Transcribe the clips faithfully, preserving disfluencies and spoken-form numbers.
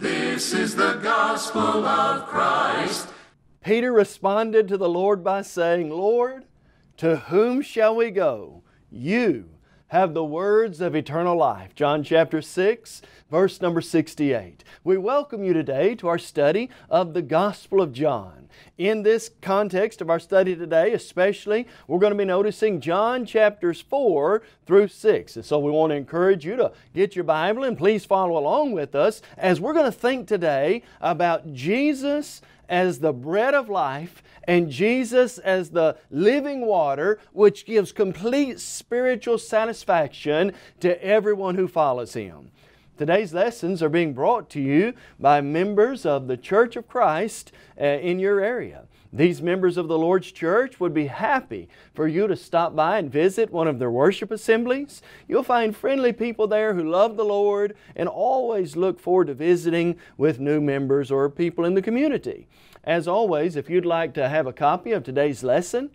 This is the gospel of Christ. Peter responded to the Lord by saying, "Lord, to whom shall we go? You have the words of eternal life." John chapter six, verse number sixty-eight. We welcome you today to our study of the Gospel of John. In this context of our study today, especially, we're going to be noticing John chapters four through six. And so we want to encourage you to get your Bible and please follow along with us as we're going to think today about Jesus as the bread of life and Jesus as the living water, which gives complete spiritual satisfaction to everyone who follows Him. Today's lessons are being brought to you by members of the Church of Christ uh, in your area. These members of the Lord's Church would be happy for you to stop by and visit one of their worship assemblies. You'll find friendly people there who love the Lord and always look forward to visiting with new members or people in the community. As always, if you'd like to have a copy of today's lesson,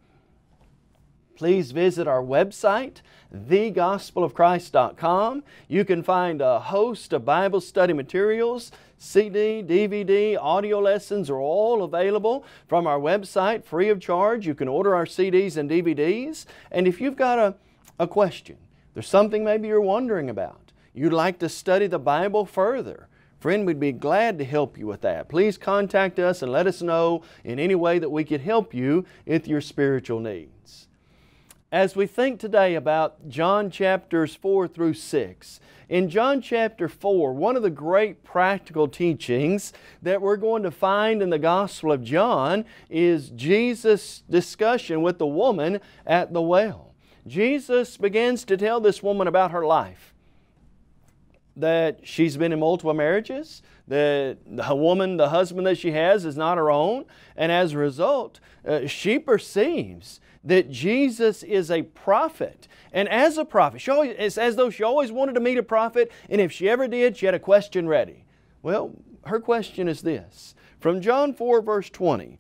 please visit our website, the gospel of christ dot com. You can find a host of Bible study materials, C D, D V D, audio lessons are all available from our website free of charge. You can order our C Ds and D V Ds. And if you've got a, a question, there's something maybe you're wondering about, you'd like to study the Bible further, friend, we'd be glad to help you with that. Please contact us and let us know in any way that we could help you with your spiritual needs. As we think today about John chapters four through six, in John chapter four, one of the great practical teachings that we're going to find in the Gospel of John is Jesus' discussion with the woman at the well. Jesus begins to tell this woman about her life, that she's been in multiple marriages, that the woman, the husband that she has is not her own, and as a result, uh, she perceives that Jesus is a prophet. And as a prophet, she always, it's as though she always wanted to meet a prophet, and if she ever did, she had a question ready. Well, her question is this. From John four, verse twenty,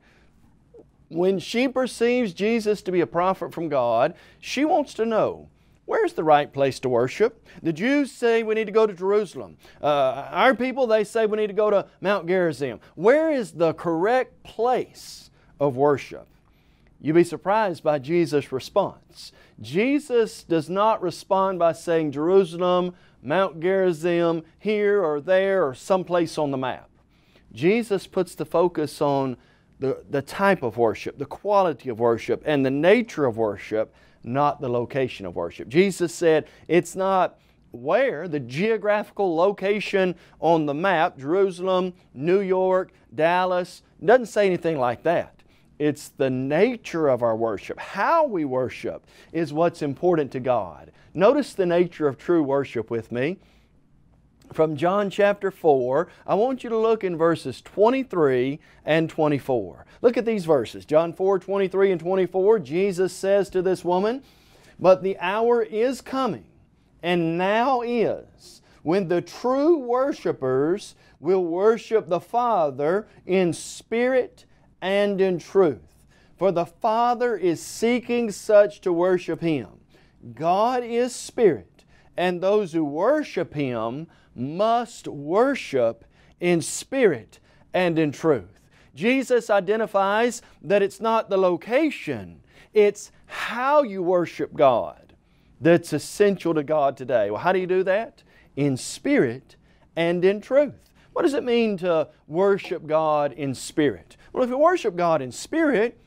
when she perceives Jesus to be a prophet from God, she wants to know, where's the right place to worship? The Jews say we need to go to Jerusalem. Uh, our people, they say we need to go to Mount Gerizim. Where is the correct place of worship? You'd be surprised by Jesus' response. Jesus does not respond by saying Jerusalem, Mount Gerizim, here or there or someplace on the map. Jesus puts the focus on the, the type of worship, the quality of worship, and the nature of worship, not the location of worship. Jesus said it's not where, the geographical location on the map, Jerusalem, New York, Dallas, doesn't say anything like that. It's the nature of our worship. How we worship is what's important to God. Notice the nature of true worship with me. From John chapter four, I want you to look in verses twenty-three and twenty-four. Look at these verses. John four, twenty-three and twenty-four, Jesus says to this woman, "But the hour is coming, and now is, when the true worshipers will worship the Father in spirit and in truth. For the Father is seeking such to worship Him. God is spirit, and those who worship Him must worship in spirit and in truth." Jesus identifies that it's not the location, it's how you worship God that's essential to God today. Well, how do you do that? In spirit and in truth. What does it mean to worship God in spirit? Well, if we worship God in spirit,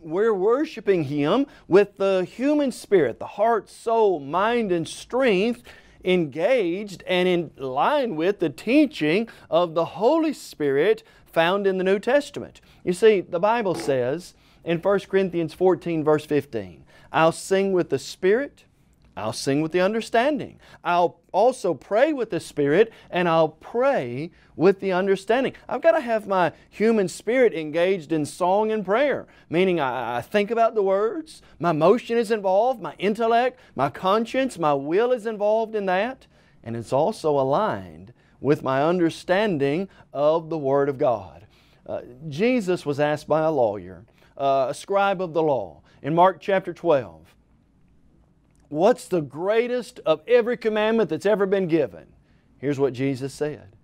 we're worshiping Him with the human spirit, the heart, soul, mind, and strength engaged and in line with the teaching of the Holy Spirit found in the New Testament. You see, the Bible says in First Corinthians fourteen, verse fifteen, "I'll sing with the spirit, I'll sing with the understanding. I'll also pray with the Spirit, and I'll pray with the understanding. I've got to have my human spirit engaged in song and prayer, meaning I, I think about the words, my emotion is involved, my intellect, my conscience, my will is involved in that, and it's also aligned with my understanding of the Word of God. Uh, Jesus was asked by a lawyer, uh, a scribe of the law, in Mark chapter twelve, what's the greatest of every commandment that's ever been given? Here's what Jesus said.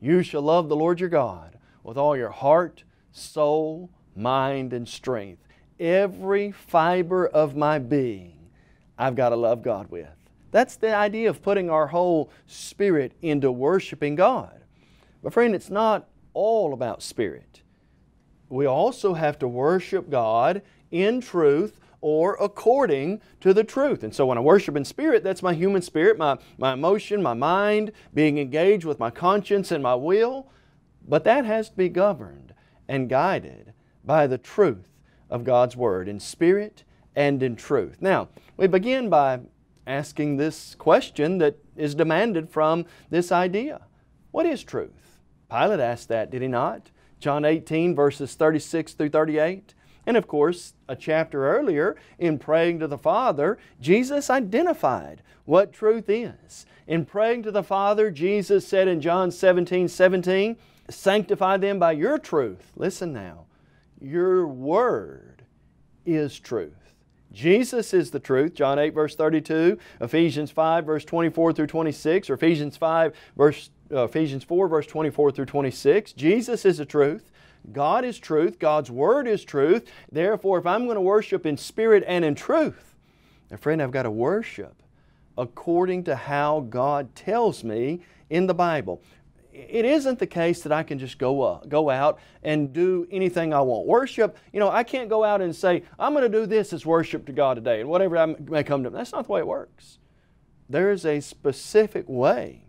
You shall love the Lord your God with all your heart, soul, mind, and strength. Every fiber of my being, I've got to love God with. That's the idea of putting our whole spirit into worshiping God. But friend, it's not all about spirit. We also have to worship God in truth, or according to the truth. And so when I worship in spirit, that's my human spirit, my, my emotion, my mind, being engaged with my conscience and my will. But that has to be governed and guided by the truth of God's Word, in spirit and in truth. Now, we begin by asking this question that is demanded from this idea. What is truth? Pilate asked that, did he not? John eighteen, verses thirty-six through thirty-eight. And of course, a chapter earlier, in praying to the Father, Jesus identified what truth is. In praying to the Father, Jesus said in John seventeen, seventeen, sanctify them by your truth. Listen now, your word is truth. Jesus is the truth, John eight, verse thirty-two, Ephesians five, verse twenty-four through twenty-six, or Ephesians four, verse twenty-four through twenty-six. Jesus is the truth. God is truth. God's Word is truth. Therefore, if I'm going to worship in spirit and in truth, then friend, I've got to worship according to how God tells me in the Bible. It isn't the case that I can just go, uh, go out and do anything I want. Worship, you know, I can't go out and say, I'm going to do this as worship to God today, and whatever I may come to. That's not the way it works. There is a specific way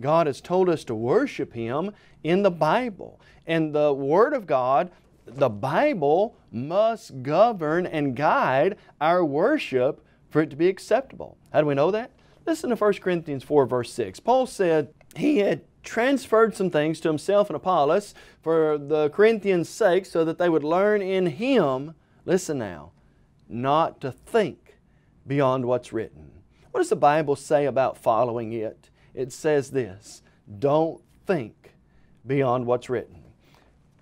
God has told us to worship Him in the Bible. And the Word of God, the Bible, must govern and guide our worship for it to be acceptable. How do we know that? Listen to First Corinthians four, verse six. Paul said he had transferred some things to himself and Apollos for the Corinthians' sake so that they would learn in Him, listen now, not to think beyond what's written. What does the Bible say about following it? It says this, don't think beyond what's written.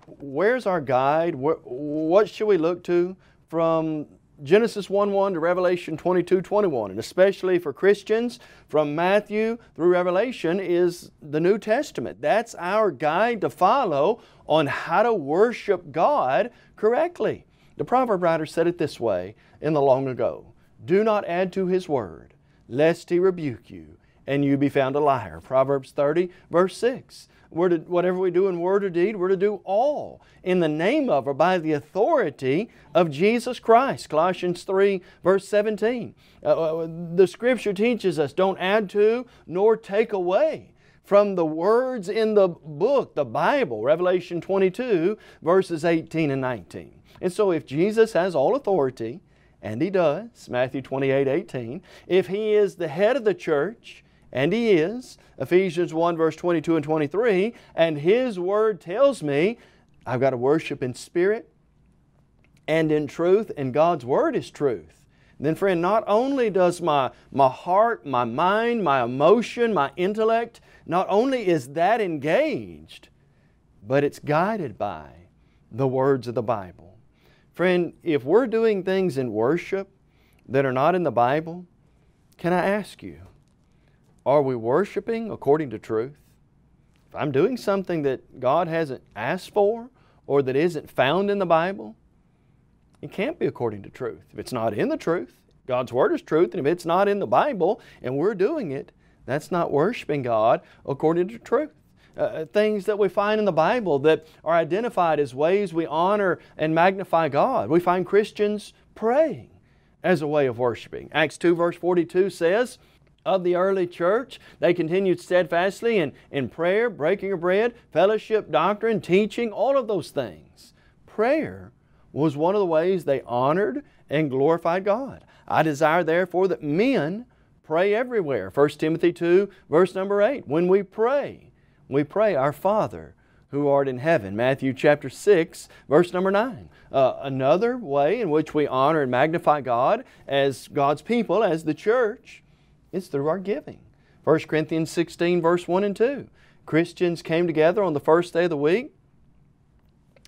Where's our guide? What should we look to from Genesis one one to Revelation twenty-two twenty-one? And especially for Christians, from Matthew through Revelation is the New Testament. That's our guide to follow on how to worship God correctly. The proverb writer said it this way in the long ago, do not add to His word, lest He rebuke you, and you be found a liar. Proverbs thirty, verse six. We're to, whatever we do in word or deed, we're to do all in the name of or by the authority of Jesus Christ. Colossians three, verse seventeen. Uh, the Scripture teaches us, don't add to nor take away from the words in the book, the Bible. Revelation twenty-two, verses eighteen and nineteen. And so if Jesus has all authority, and He does, Matthew twenty-eight, eighteen, if He is the head of the church, and He is, Ephesians one, verse twenty-two and twenty-three, and His Word tells me I've got to worship in spirit and in truth, and God's Word is truth. And then friend, not only does my, my heart, my mind, my emotion, my intellect, not only is that engaged, but it's guided by the words of the Bible. Friend, if we're doing things in worship that are not in the Bible, can I ask you, are we worshiping according to truth? If I'm doing something that God hasn't asked for or that isn't found in the Bible, it can't be according to truth. If it's not in the truth, God's Word is truth, and if it's not in the Bible and we're doing it, that's not worshiping God according to truth. Uh, things that we find in the Bible that are identified as ways we honor and magnify God. We find Christians praying as a way of worshiping. Acts two verse forty-two says, of the early church, they continued steadfastly in, in prayer, breaking of bread, fellowship, doctrine, teaching, all of those things. Prayer was one of the ways they honored and glorified God. I desire therefore that men Pray everywhere. First Timothy two, verse number eight. When we pray, we pray, Our Father who art in heaven. Matthew chapter six, verse number nine. Uh, another way in which we honor and magnify God as God's people, as the church, is through our giving. First Corinthians sixteen, verse one and two. Christians came together on the first day of the week,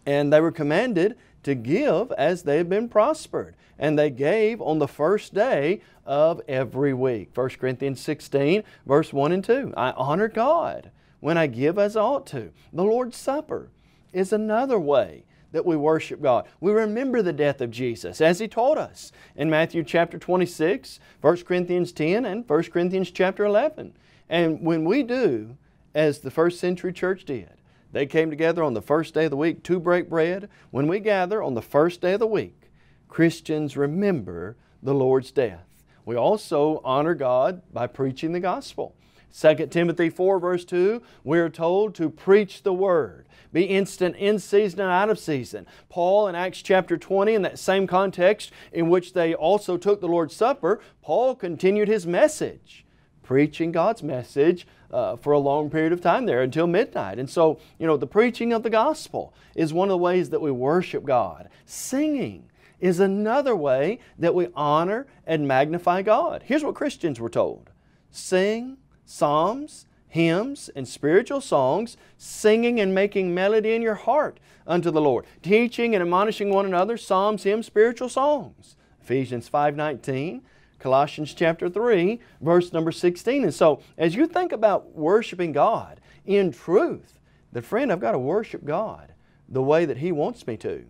and they were commanded to give as they had been prospered. And they gave on the first day of every week. First Corinthians sixteen, verse one and two. I honor God when I give as I ought to. The Lord's Supper is another way that we worship God. We remember the death of Jesus as He taught us in Matthew chapter twenty-six, First Corinthians ten, and First Corinthians chapter eleven. And when we do as the first century church did, they came together on the first day of the week to break bread. When we gather on the first day of the week, Christians remember the Lord's death. We also honor God by preaching the gospel. Second Timothy four verse two, we are told to preach the Word. Be instant in season and out of season. Paul in Acts chapter twenty, in that same context in which they also took the Lord's Supper, Paul continued his message, preaching God's message uh, for a long period of time there until midnight. And so, you know, the preaching of the gospel is one of the ways that we worship God. Singing is another way that we honor and magnify God. Here's what Christians were told. Sing psalms, hymns, and spiritual songs, singing and making melody in your heart unto the Lord, teaching and admonishing one another psalms, hymns, spiritual songs. Ephesians five nineteen, Colossians chapter three, verse number sixteen. And so, as you think about worshiping God in truth, then friend, I've got to worship God the way that He wants me to.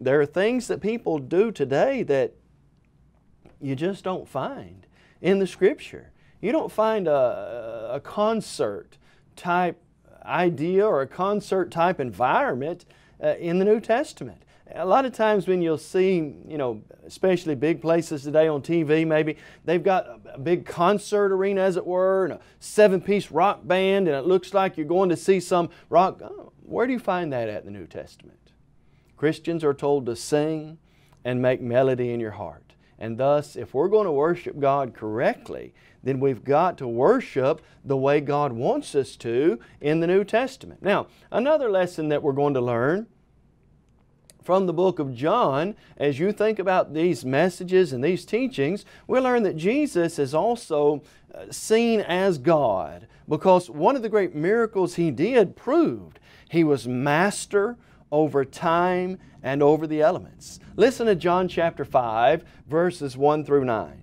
There are things that people do today that you just don't find in the Scripture. You don't find a, a concert type idea or a concert type environment uh, in the New Testament. A lot of times when you'll see, you know, especially big places today on T V maybe, they've got a big concert arena as it were, and a seven-piece rock band, and it looks like you're going to see some rock. Oh, where do you find that at in the New Testament? Christians are told to sing and make melody in your heart. And thus, if we're going to worship God correctly, then we've got to worship the way God wants us to in the New Testament. Now, another lesson that we're going to learn from the book of John, as you think about these messages and these teachings, we learn that Jesus is also seen as God, because one of the great miracles He did proved He was master over time and over the elements. Listen to John chapter five, verses one through nine.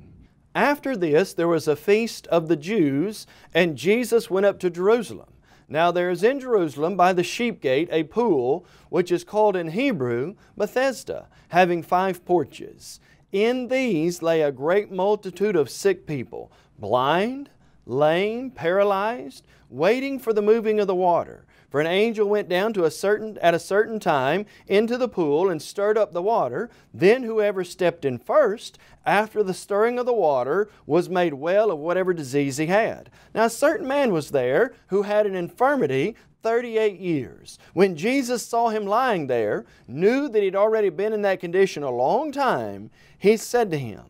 After this, there was a feast of the Jews, and Jesus went up to Jerusalem. Now there is in Jerusalem by the sheep gate a pool, which is called in Hebrew Bethesda, having five porches. In these lay a great multitude of sick people, blind, lame, paralyzed, waiting for the moving of the water. For an angel went down to a certain, at a certain time into the pool and stirred up the water. Then whoever stepped in first, after the stirring of the water, was made well of whatever disease he had. Now a certain man was there who had an infirmity thirty-eight years. When Jesus saw him lying there, knew that he'd already been in that condition a long time, he said to him,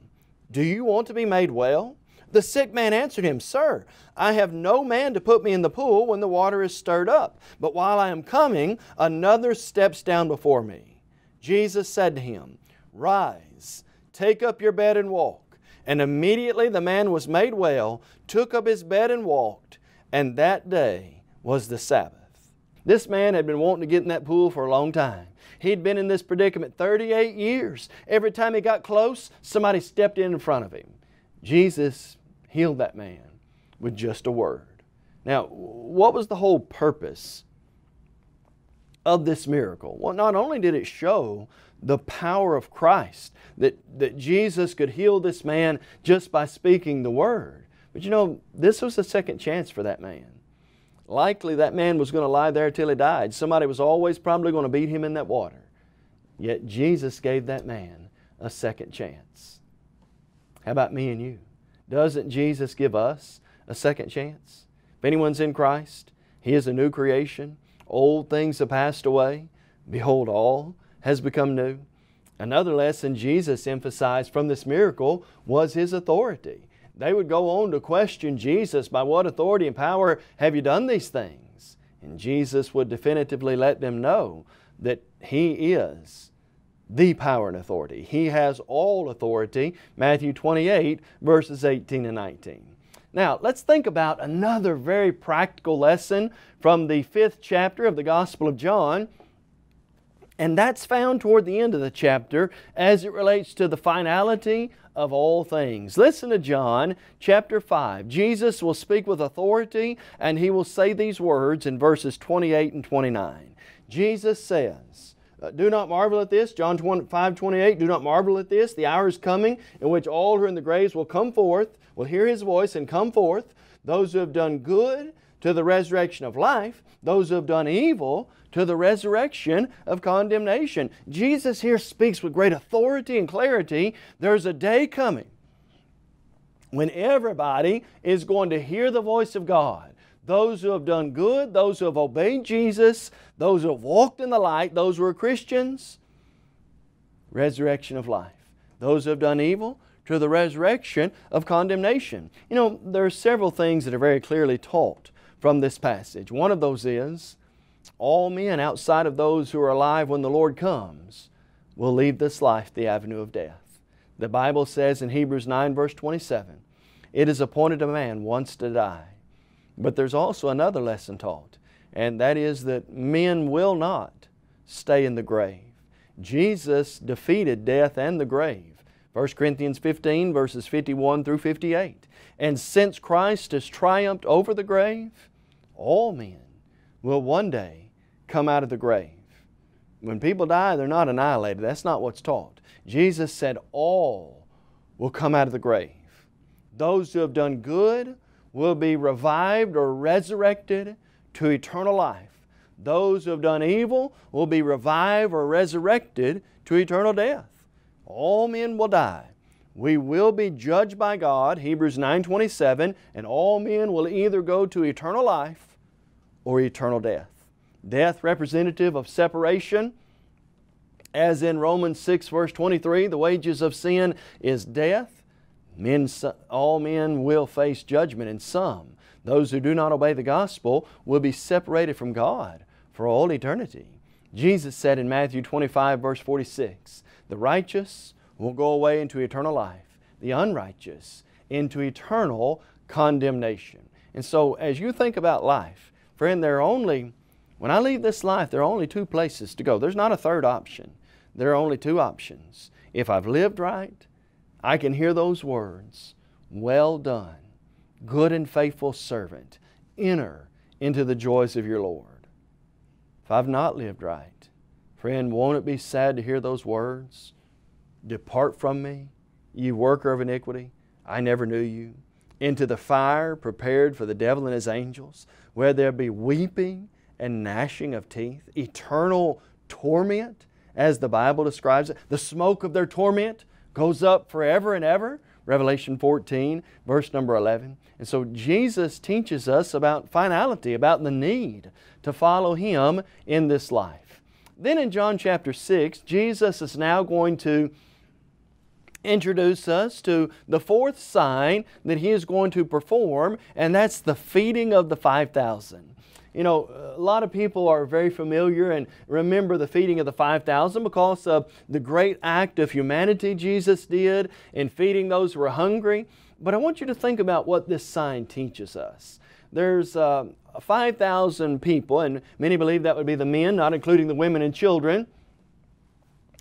"Do you want to be made well?" The sick man answered him, "Sir, I have no man to put me in the pool when the water is stirred up, but while I am coming, another steps down before me." Jesus said to him, "Rise, take up your bed and walk." And immediately the man was made well, took up his bed and walked, and that day was the Sabbath. This man had been wanting to get in that pool for a long time. He'd been in this predicament thirty-eight years. Every time he got close, somebody stepped in in front of him. Jesus healed that man with just a word. Now, what was the whole purpose of this miracle? Well, not only did it show the power of Christ, that, that Jesus could heal this man just by speaking the word, but you know, this was a second chance for that man. Likely that man was going to lie there till he died. Somebody was always probably going to beat him in that water. Yet Jesus gave that man a second chance. How about me and you? Doesn't Jesus give us a second chance? If anyone's in Christ, he is a new creation. Old things have passed away. Behold, all has become new. Another lesson Jesus emphasized from this miracle was His authority. They would go on to question Jesus, by what authority and power have you done these things? And Jesus would definitively let them know that He is the power and authority. He has all authority. Matthew twenty-eight verses eighteen and nineteen. Now, let's think about another very practical lesson from the fifth chapter of the Gospel of John. And that's found toward the end of the chapter as it relates to the finality of all things. Listen to John chapter five. Jesus will speak with authority and He will say these words in verses twenty-eight and twenty-nine. Jesus says, do not marvel at this, John five twenty-eight, do not marvel at this, the hour is coming in which all who are in the graves will come forth, will hear His voice and come forth, those who have done good to the resurrection of life, those who have done evil to the resurrection of condemnation. Jesus here speaks with great authority and clarity. There's a day coming when everybody is going to hear the voice of God. Those who have done good, those who have obeyed Jesus, those who have walked in the light, those who are Christians, resurrection of life. Those who have done evil, to the resurrection of condemnation. You know, there are several things that are very clearly taught from this passage. One of those is, all men outside of those who are alive when the Lord comes will leave this life the avenue of death. The Bible says in Hebrews nine verse twenty-seven, it is appointed a man once to die. But there's also another lesson taught, and that is that men will not stay in the grave. Jesus defeated death and the grave. First Corinthians fifteen verses fifty-one through fifty-eight. And since Christ has triumphed over the grave, all men will one day come out of the grave. When people die, they're not annihilated. That's not what's taught. Jesus said all will come out of the grave. Those who have done good will be revived or resurrected to eternal life. Those who have done evil will be revived or resurrected to eternal death. All men will die. We will be judged by God, Hebrews nine twenty-seven, and all men will either go to eternal life or eternal death. Death representative of separation, as in Romans six verse twenty-three, the wages of sin is death. Men, all men will face judgment, and some, those who do not obey the gospel, will be separated from God for all eternity. Jesus said in Matthew twenty-five verse forty-six, the righteous will go away into eternal life, the unrighteous into eternal condemnation. And so as you think about life, friend, there are only, when I leave this life, there are only two places to go. There's not a third option. There are only two options. If I've lived right, I can hear those words, well done, good and faithful servant, enter into the joys of your Lord. If I've not lived right, friend, won't it be sad to hear those words? Depart from me, ye worker of iniquity, I never knew you. Into the fire prepared for the devil and his angels, where there be weeping and gnashing of teeth, eternal torment, as the Bible describes it. The smoke of their torment goes up forever and ever. Revelation fourteen verse number eleven. And so Jesus teaches us about finality, about the need to follow Him in this life. Then in John chapter six, Jesus is now going to introduce us to the fourth sign that He is going to perform, and that's the feeding of the five thousand. You know, a lot of people are very familiar and remember the feeding of the five thousand because of the great act of humanity Jesus did in feeding those who were hungry. But I want you to think about what this sign teaches us. There's uh, five thousand people, and many believe that would be the men, not including the women and children.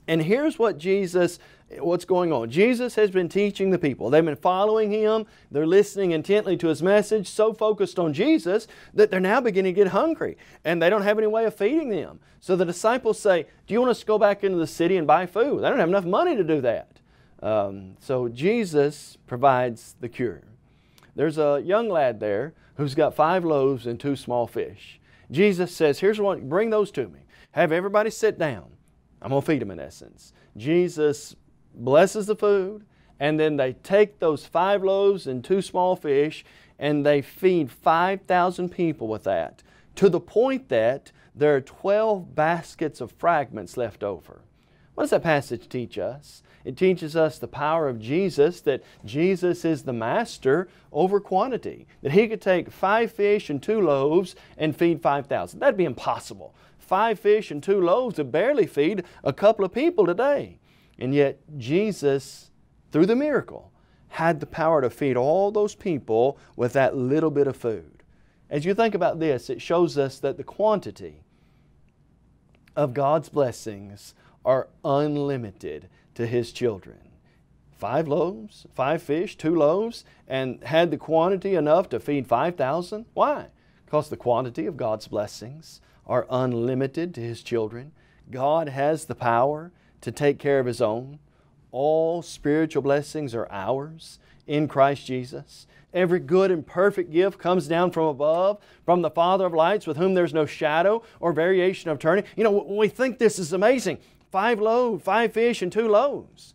And here's what Jesus, what's going on. Jesus has been teaching the people. They've been following Him. They're listening intently to His message, so focused on Jesus that they're now beginning to get hungry and they don't have any way of feeding them. So the disciples say, do you want us to go back into the city and buy food? They don't have enough money to do that. Um, so Jesus provides the cure. There's a young lad there who's got five loaves and two small fish. Jesus says, here's one, bring those to me. Have everybody sit down. I'm going to feed them in essence. Jesus blesses the food, and then they take those five loaves and two small fish and they feed five thousand people with that, to the point that there are twelve baskets of fragments left over. What does that passage teach us? It teaches us the power of Jesus, that Jesus is the master over quantity. That He could take five fish and two loaves and feed five thousand. That'd be impossible. Five fish and two loaves would barely feed a couple of people today. And yet Jesus, through the miracle, had the power to feed all those people with that little bit of food. As you think about this, it shows us that the quantity of God's blessings are unlimited to His children. Five loaves, five fish, two loaves, and had the quantity enough to feed five thousand. Why? Because the quantity of God's blessings are unlimited to His children. God has the power to take care of His own. All spiritual blessings are ours in Christ Jesus. Every good and perfect gift comes down from above, from the Father of lights, with whom there's no shadow or variation of turning. You know, we think this is amazing. Five loaves, five fish and two loaves.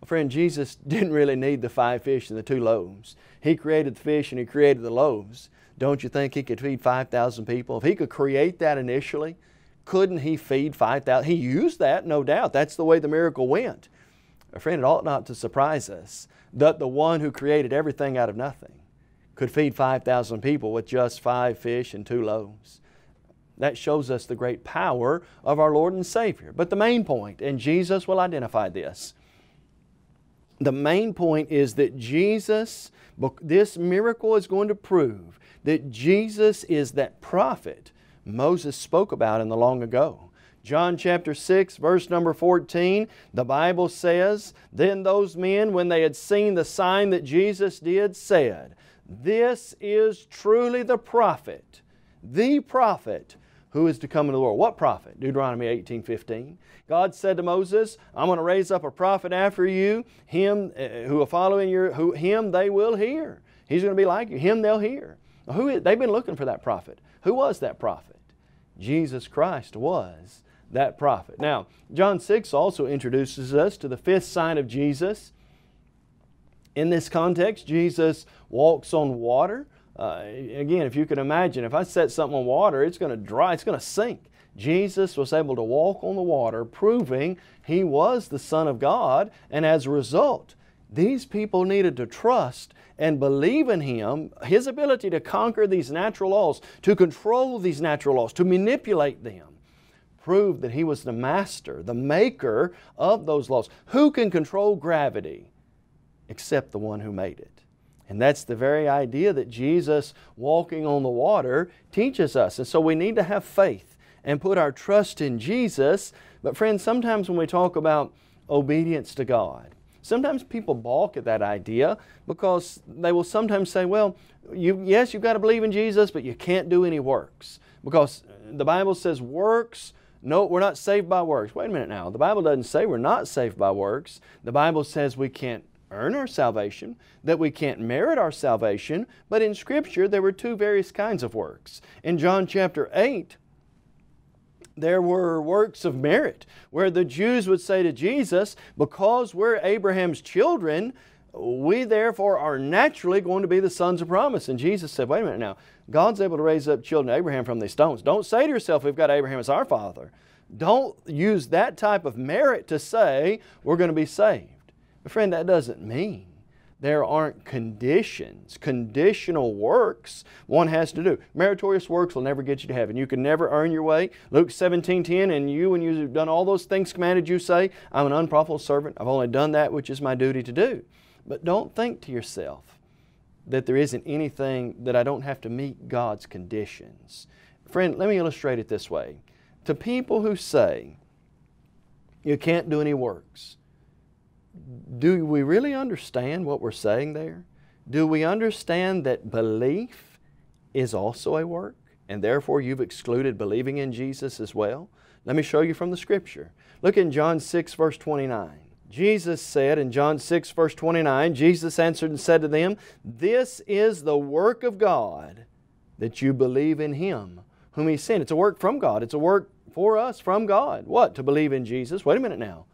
Well, friend, Jesus didn't really need the five fish and the two loaves. He created the fish and He created the loaves. Don't you think He could feed five thousand people? If He could create that initially, couldn't He feed five thousand? He used that, no doubt. That's the way the miracle went. Well, friend, it ought not to surprise us that the one who created everything out of nothing could feed five thousand people with just five fish and two loaves. That shows us the great power of our Lord and Savior. But the main point, and Jesus will identify this, the main point is that Jesus, this miracle is going to prove that Jesus is that prophet Moses spoke about in the long ago. John chapter six, verse number fourteen, the Bible says, "Then those men, when they had seen the sign that Jesus did, said, 'This is truly the prophet, the prophet, who is to come into the world.'" What prophet? Deuteronomy eighteen fifteen. God said to Moses, "I'm going to raise up a prophet after you, him uh, who will follow in your, who him they will hear. He's going to be like you. Him they'll hear." Who is, they've been looking for that prophet. Who was that prophet? Jesus Christ was that prophet. Now, John six also introduces us to the fifth sign of Jesus. In this context, Jesus walks on water. Uh, again, if you can imagine, if I set something on water, it's going to dry, it's going to sink. Jesus was able to walk on the water, proving He was the Son of God. And as a result, these people needed to trust and believe in Him, His ability to conquer these natural laws, to control these natural laws, to manipulate them, proved that He was the master, the maker of those laws. Who can control gravity except the one who made it? And that's the very idea that Jesus walking on the water teaches us. And so we need to have faith and put our trust in Jesus. But friends, sometimes when we talk about obedience to God, sometimes people balk at that idea because they will sometimes say, well, you, yes, you've got to believe in Jesus, but you can't do any works. Because the Bible says works, no, we're not saved by works. Wait a minute now. The Bible doesn't say we're not saved by works. The Bible says we can't earn our salvation, that we can't merit our salvation, but in Scripture there were two various kinds of works. In John chapter eight, there were works of merit, where the Jews would say to Jesus, because we're Abraham's children, we therefore are naturally going to be the sons of promise. And Jesus said, wait a minute now, God's able to raise up children of Abraham from these stones. Don't say to yourself, we've got Abraham as our father. Don't use that type of merit to say we're going to be saved. But friend, that doesn't mean there aren't conditions, conditional works one has to do. Meritorious works will never get you to heaven. You can never earn your way. Luke seventeen ten, "And you, when you have done all those things commanded you, say, I'm an unprofitable servant. I've only done that which is my duty to do." But don't think to yourself that there isn't anything that I don't have to meet God's conditions. Friend, let me illustrate it this way. To people who say, you can't do any works, do we really understand what we're saying there? Do we understand that belief is also a work, and therefore you've excluded believing in Jesus as well? Let me show you from the Scripture. Look in John six, verse twenty-nine. Jesus said in John six, verse twenty-nine, Jesus answered and said to them, "This is the work of God, that you believe in Him whom He sent." It's a work from God. It's a work for us from God. What? To believe in Jesus. Wait a minute now.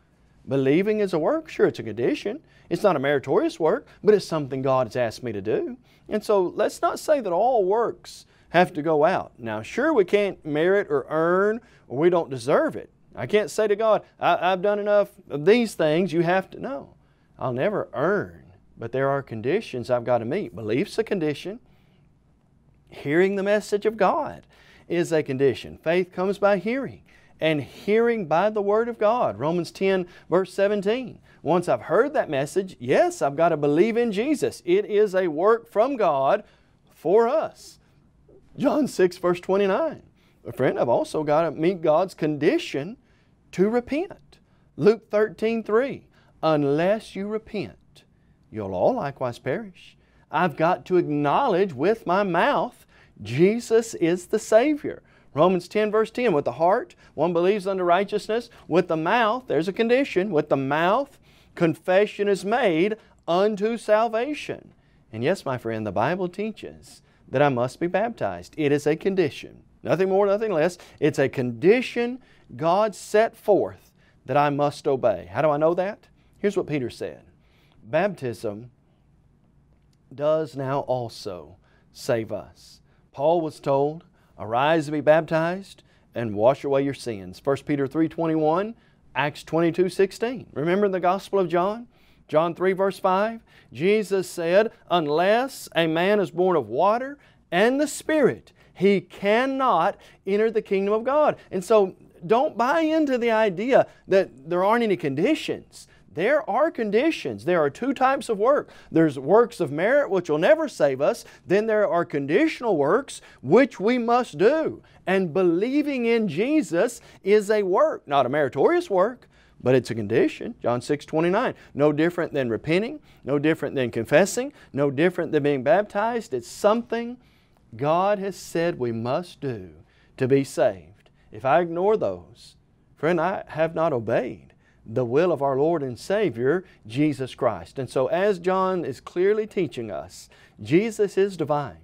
Believing is a work. Sure, it's a condition. It's not a meritorious work, but it's something God has asked me to do. And so let's not say that all works have to go out. Now, sure, we can't merit or earn, or we don't deserve it. I can't say to God, I, I've done enough of these things. You have to know. I'll never earn, but there are conditions I've got to meet. Belief's a condition. Hearing the message of God is a condition. Faith comes by hearing, and hearing by the Word of God. Romans ten verse seventeen. Once I've heard that message, yes, I've got to believe in Jesus. It is a work from God for us. John six verse twenty-nine. Friend, I've also got to meet God's condition to repent. Luke thirteen three. Unless you repent, you'll all likewise perish. I've got to acknowledge with my mouth Jesus is the Savior. Romans ten verse ten, with the heart one believes unto righteousness, with the mouth, there's a condition, with the mouth confession is made unto salvation. And yes, my friend, the Bible teaches that I must be baptized. It is a condition. Nothing more, nothing less. It's a condition God set forth that I must obey. How do I know that? Here's what Peter said. Baptism does now also save us. Paul was told, arise and be baptized and wash away your sins. First Peter three twenty-one, Acts twenty-two sixteen. Remember in the Gospel of John? John three verse five, Jesus said, unless a man is born of water and the Spirit, he cannot enter the kingdom of God. And so don't buy into the idea that there aren't any conditions. There are conditions. There are two types of work. There's works of merit, which will never save us. Then there are conditional works, which we must do. And believing in Jesus is a work, not a meritorious work, but it's a condition. John six twenty-nine. No different than repenting, no different than confessing, no different than being baptized. It's something God has said we must do to be saved. If I ignore those, friend, I have not obeyed the will of our Lord and Savior, Jesus Christ. And so as John is clearly teaching us, Jesus is divine.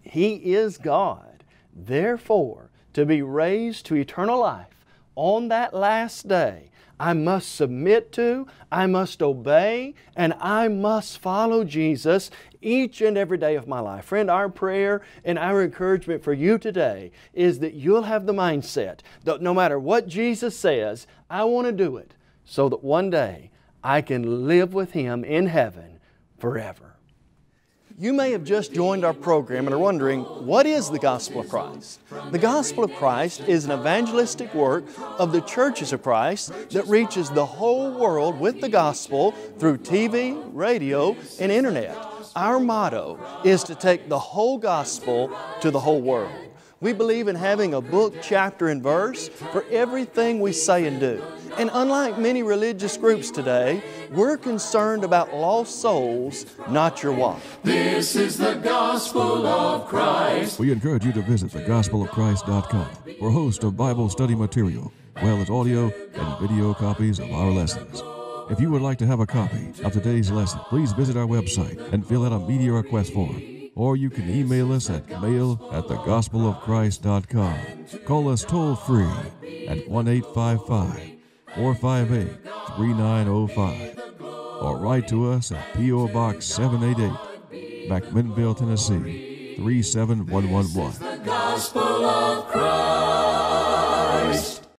He is God. Therefore, to be raised to eternal life on that last day, I must submit to, I must obey, and I must follow Jesus each and every day of my life. Friend, our prayer and our encouragement for you today is that you'll have the mindset that no matter what Jesus says, I want to do it so that one day I can live with Him in heaven forever. You may have just joined our program and are wondering, what is the Gospel of Christ? The Gospel of Christ is an evangelistic work of the Churches of Christ that reaches the whole world with the Gospel through T V, radio, and internet. Our motto is to take the whole Gospel to the whole world. We believe in having a book, chapter, and verse for everything we say and do. And unlike many religious groups today, we're concerned about lost souls, not your wife. This is the Gospel of Christ. We encourage you to visit the gospel of christ dot com for a host of Bible study material, as well as audio and video copies of our lessons. If you would like to have a copy of today's lesson, please visit our website and fill out a media request form. Or you can email us at mail at the gospel of christ dot com. Call us toll free at one eight five five, four five eight, three nine zero five. Or write to us at P O Box seven eighty-eight, McMinnville, Tennessee three seven one one one.